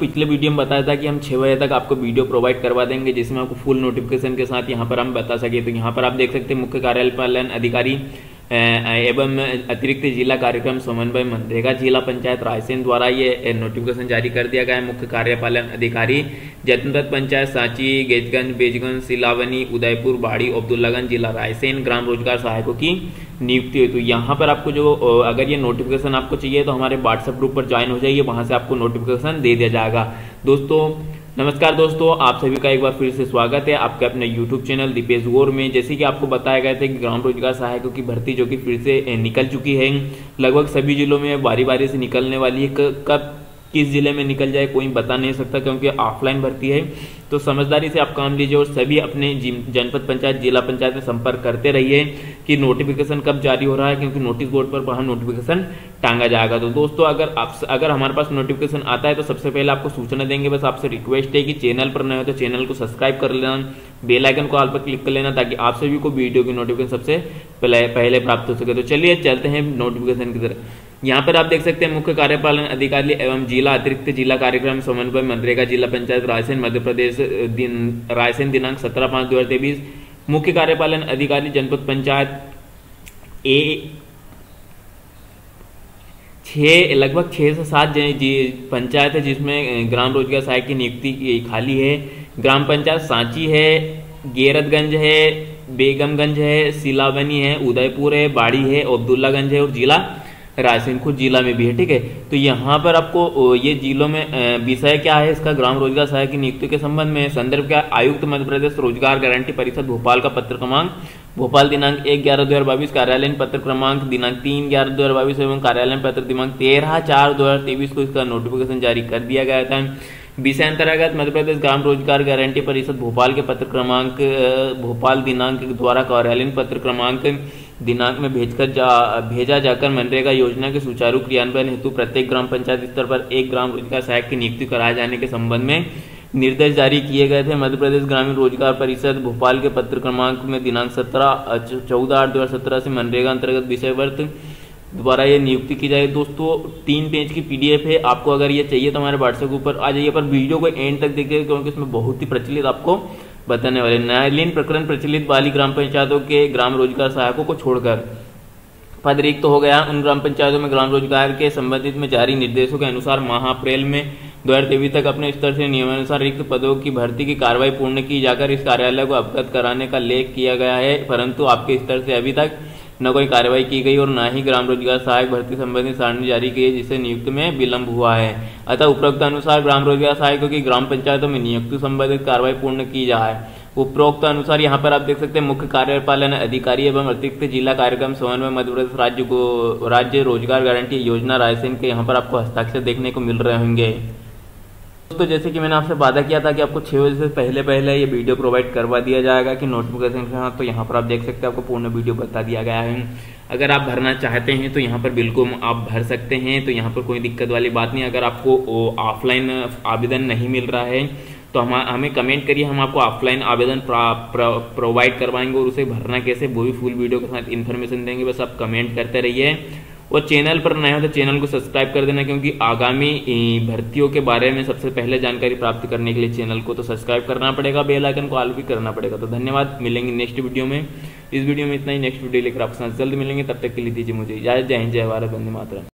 पिछले वीडियो में बताया था कि हम 6 बजे तक आपको वीडियो प्रोवाइड करवा देंगे, जिसमें आपको फुल नोटिफिकेशन के साथ यहाँ पर हम बता सके। तो यहाँ पर आप देख सकते हैं, मुख्य कार्यपालन अधिकारी एवं अतिरिक्त जिला कार्यक्रम समन्वय मनरेगा जिला पंचायत रायसेन द्वारा ये नोटिफिकेशन जारी कर दिया गया है। मुख्य कार्यपालन अधिकारी जनपद पंचायत सांची, गैरतगंज, बेगमगंज, सिलावनी, उदयपुर, बाड़ी, अब्दुल्लागंज, जिला रायसेन ग्राम रोजगार सहायकों की नियुक्ति हुई। तो यहाँ पर आपको जो अगर ये नोटिफिकेशन आपको चाहिए तो हमारे व्हाट्सएप ग्रुप पर ज्वाइन हो जाइए, वहाँ से आपको नोटिफिकेशन दे दिया जाएगा। दोस्तों नमस्कार, दोस्तों आप सभी का एक बार फिर से स्वागत है आपके अपने YouTube चैनल दीपेश गौर में। जैसे कि आपको बताया गया था कि ग्राम रोजगार सहायकों की भर्ती जो कि फिर से निकल चुकी है, लगभग सभी जिलों में बारी बारी से निकलने वाली है। कब किस जिले में निकल जाए कोई बता नहीं सकता, क्योंकि ऑफलाइन भर्ती है। तो समझदारी से आप काम लीजिए और सभी अपने जनपद पंचायत, जिला पंचायत में संपर्क करते रहिए कि नोटिफिकेशन कब जारी हो रहा है, क्योंकि नोटिस बोर्ड पर वहाँ नोटिफिकेशन टांगा जाएगा। तो दोस्तों अगर हमारे पास नोटिफिकेशन आता है तो सबसे पहले आपको सूचना देंगे। बस आपसे रिक्वेस्ट है कि चैनल पर नए हो तो चैनल को सब्सक्राइब कर लेना, बेल आइकन को ऑल पर क्लिक कर लेना, ताकि आप सभी को वीडियो की नोटिफिकेशन सबसे पहले प्राप्त हो सके। तो चलिए चलते हैं नोटिफिकेशन की तरफ। यहाँ पर आप देख सकते हैं, मुख्य कार्यपालन अधिकारी एवं जिला अतिरिक्त जिला कार्यक्रम समन्वय मनरेगा जिला पंचायत रायसेन मध्यप्रदेश रायसेन दिनांक 17/5/2023। मुख्य कार्यपालन अधिकारी जनपद पंचायत लगभग 6 से 7 पंचायत है जिसमें ग्राम रोजगार सहायक की नियुक्ति खाली है। ग्राम पंचायत सांची है, गैरतगंज है, बेगमगंज है, सिलावनी है, उदयपुर है, बाड़ी है, अब्दुल्लागंज है और जिला रायसेन खुद जिला में भी है। ठीक है, तो यहाँ पर आपको ये जिलों में विषय क्या है इसका, ग्राम रोजगार सहायक की नियुक्ति के संबंध में संदर्भ क्या, आयुक्त मध्य प्रदेश रोजगार गारंटी परिषद भोपाल का पत्र क्रमांक भोपाल दिनांक 1/11/2022, कार्यालय पत्र क्रमांक दिनांक 3/11/2022 एवं कार्यालय पत्र दिनांक 13/4/2023 को इसका नोटिफिकेशन जारी कर दिया गया था। विषय अंतर्गत मध्यप्रदेश ग्राम रोजगार गारंटी परिषद भोपाल के पत्र क्रमांक भोपाल दिनांक द्वारा कार्यालय पत्र क्रमांक दिनांक में भेजा जाकर मनरेगा योजना के सुचारू क्रियान्वयन हेतु प्रत्येक ग्राम पंचायत स्तर पर एक ग्राम रोजगार सहायक की नियुक्ति कराए जाने के संबंध में निर्देश जारी किए गए थे। मध्य प्रदेश ग्रामीण रोजगार परिषद भोपाल के पत्र क्रमांक में दिनांक 14/8/2017 से मनरेगा अंतर्गत विषय वर्ग द्वारा ये नियुक्ति की जाए। दोस्तों 3 पेज की PDF है, आपको अगर ये चाहिए तो हमारे व्हाट्सएप ऊपर आ जाइए, पर वीडियो को एंड तक देखिए क्योंकि इसमें बहुत ही प्रचलित आपको बताने वाले न्यायालयीन प्रकरण प्रचलित वाली ग्राम पंचायतों के ग्राम रोजगार सहायकों को छोड़कर पद रिक्त हो गया। उन ग्राम पंचायतों में ग्राम रोजगार के संबंधित में जारी निर्देशों के अनुसार माह अप्रैल में 2023 तक अपने स्तर से नियमानुसार रिक्त पदों की भर्ती की कार्रवाई पूर्ण की जाकर इस कार्यालय को अवगत कराने का लेख किया गया है, परंतु आपके स्तर से अभी तक न कोई कार्रवाई की गई और न ही ग्राम रोजगार सहायक भर्ती संबंधी सारणी जारी की है, जिससे नियुक्ति में विलंब हुआ है। अतः उपरोक्त अनुसार ग्राम रोजगार सहायकों की ग्राम पंचायतों में नियुक्ति संबंधित कार्रवाई पूर्ण की जाए। उपरोक्त अनुसार यहाँ पर आप देख सकते हैं, मुख्य कार्यपालन अधिकारी एवं अतिरिक्त जिला कार्यक्रम समन्वय मध्यप्रदेश राज्य रोजगार गारंटी योजना रायसेन के यहाँ पर आपको हस्ताक्षर देखने को मिल रहे होंगे। दोस्तों जैसे कि मैंने आपसे वादा किया था कि आपको 6 बजे से पहले ये वीडियो प्रोवाइड करवा दिया जाएगा कि नोटिफिकेशन के साथ। तो यहाँ पर आप देख सकते हैं, आपको पूर्ण वीडियो बता दिया गया है। अगर आप भरना चाहते हैं तो यहाँ पर बिल्कुल आप भर सकते हैं, तो यहाँ पर कोई दिक्कत वाली बात नहीं। अगर आपको ऑफलाइन आवेदन नहीं मिल रहा है तो हमें कमेंट करिए, हम आपको ऑफलाइन आवेदन प्रोवाइड करवाएंगे और उसे भरना कैसे वो भी फुल वीडियो के साथ इन्फॉर्मेशन देंगे। बस आप कमेंट करते रहिए और चैनल पर नए हो तो चैनल को सब्सक्राइब कर देना, क्योंकि आगामी भर्तियों के बारे में सबसे पहले जानकारी प्राप्त करने के लिए चैनल को तो सब्सक्राइब करना पड़ेगा, बेल आइकन को ऑल भी करना पड़ेगा। तो धन्यवाद, मिलेंगे नेक्स्ट वीडियो में। इस वीडियो में इतना ही, नेक्स्ट वीडियो लेकर आपके साथ जल्द मिलेंगे, तब तक के लिए दीजिए मुझे इजाजत। जय हिंद, जय भारत, वंदे मातरम।